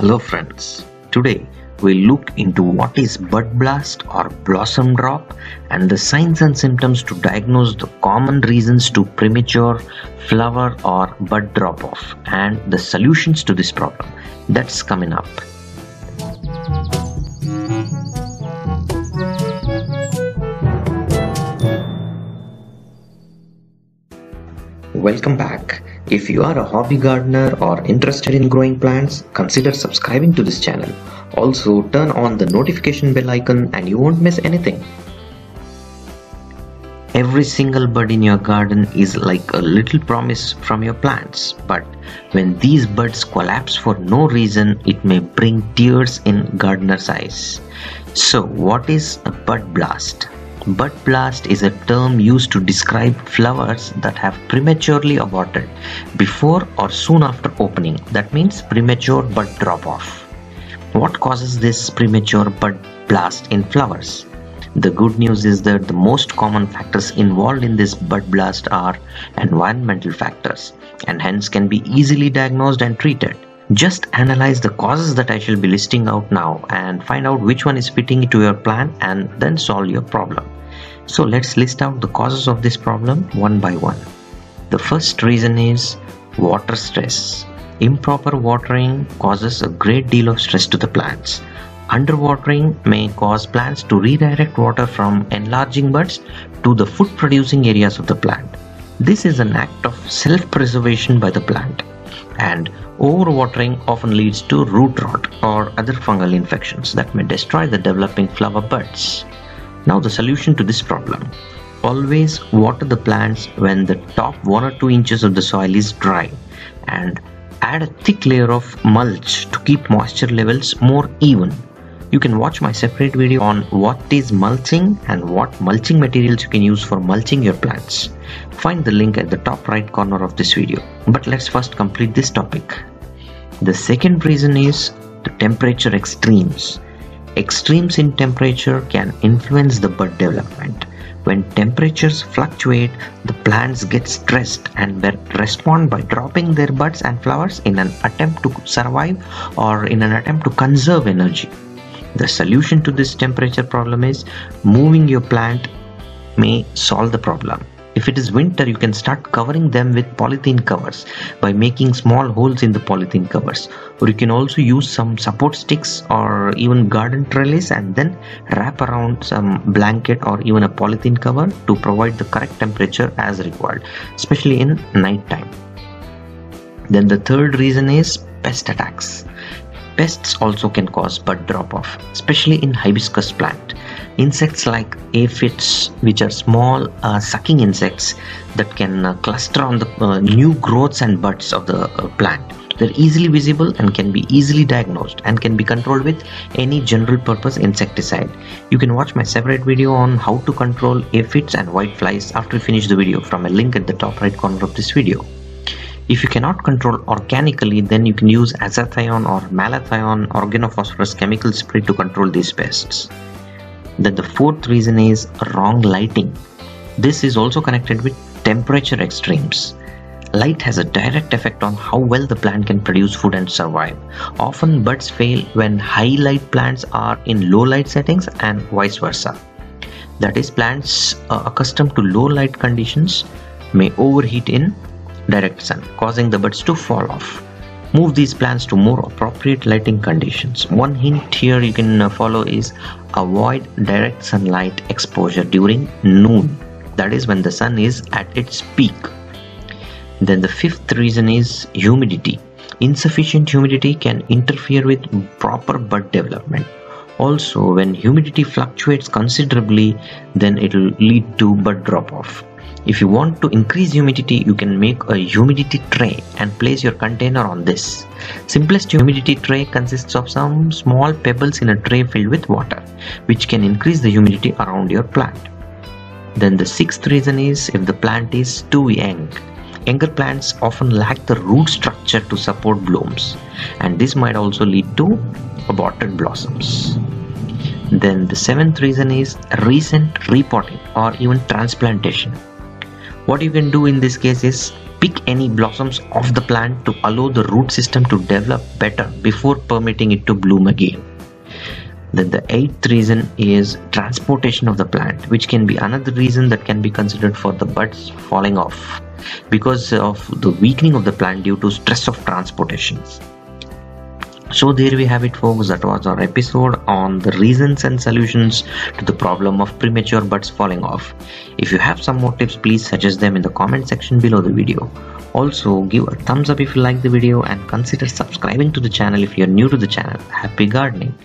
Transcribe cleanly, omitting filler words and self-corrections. Hello friends, today we look into what is bud blast or blossom drop and the signs and symptoms to diagnose the common reasons to premature flower or bud drop off and the solutions to this problem. That's coming up. Welcome back. If you are a hobby gardener or interested in growing plants, consider subscribing to this channel. Also, turn on the notification bell icon and you won't miss anything. Every single bud in your garden is like a little promise from your plants, but when these buds collapse for no reason, it may bring tears in gardeners' eyes. So, what is a bud blast? Bud blast is a term used to describe flowers that have prematurely aborted before or soon after opening. That means premature bud drop off. What causes this premature bud blast in flowers? The good news is that the most common factors involved in this bud blast are environmental factors and hence can be easily diagnosed and treated. Just analyze the causes that I shall be listing out now and find out which one is fitting to your plan and then solve your problem. So let's list out the causes of this problem one by one. The first reason is water stress. Improper watering causes a great deal of stress to the plants. Underwatering may cause plants to redirect water from enlarging buds to the food producing areas of the plant. This is an act of self-preservation by the plant. And overwatering often leads to root rot or other fungal infections that may destroy the developing flower buds. Now the solution to this problem. Always water the plants when the top 1 or 2 inches of the soil is dry and add a thick layer of mulch to keep moisture levels more even. You can watch my separate video on what is mulching and what mulching materials you can use for mulching your plants. Find the link at the top right corner of this video. But let's first complete this topic. The second reason is the temperature extremes. Extremes in temperature can influence the bud development. When temperatures fluctuate, the plants get stressed and respond by dropping their buds and flowers in an attempt to survive or in an attempt to conserve energy. The solution to this temperature problem is moving your plant may solve the problem. If it is winter, you can start covering them with polythene covers by making small holes in the polythene covers. Or you can also use some support sticks or even garden trellis and then wrap around some blanket or even a polythene cover to provide the correct temperature as required, especially in night time. Then the third reason is pest attacks. Pests also can cause bud drop-off, especially in hibiscus plant. Insects like aphids, which are small sucking insects that can cluster on the new growths and buds of the plant. They're easily visible and can be easily diagnosed and can be controlled with any general purpose insecticide. You can watch my separate video on how to control aphids and whiteflies after you finish the video from a link at the top right corner of this video. If you cannot control organically, then you can use azathion or malathion organophosphorus chemical spray to control these pests. Then the fourth reason is wrong lighting. This is also connected with temperature extremes. Light has a direct effect on how well the plant can produce food and survive. Often buds fail when high light plants are in low light settings and vice versa. That is, plants accustomed to low light conditions may overheat in direct sun, causing the buds to fall off. Move these plants to more appropriate lighting conditions. One hint here you can follow is avoid direct sunlight exposure during noon. That is when the sun is at its peak. Then the fifth reason is humidity. Insufficient humidity can interfere with proper bud development. Also, when humidity fluctuates considerably, then it will lead to bud drop off. If you want to increase humidity, you can make a humidity tray and place your container on this. Simplest humidity tray consists of some small pebbles in a tray filled with water, which can increase the humidity around your plant. Then the sixth reason is if the plant is too young. Younger plants often lack the root structure to support blooms, and this might also lead to aborted blossoms. Then the seventh reason is recent repotting or even transplantation. What you can do in this case is pick any blossoms off the plant to allow the root system to develop better before permitting it to bloom again. Then the eighth reason is transportation of the plant, which can be another reason that can be considered for the buds falling off because of the weakening of the plant due to stress of transportation. So there we have it, folks. That was our episode on the reasons and solutions to the problem of premature buds falling off. If you have some more tips, please suggest them in the comment section below the video. Also, give a thumbs up if you like the video and consider subscribing to the channel if you are new to the channel. Happy gardening!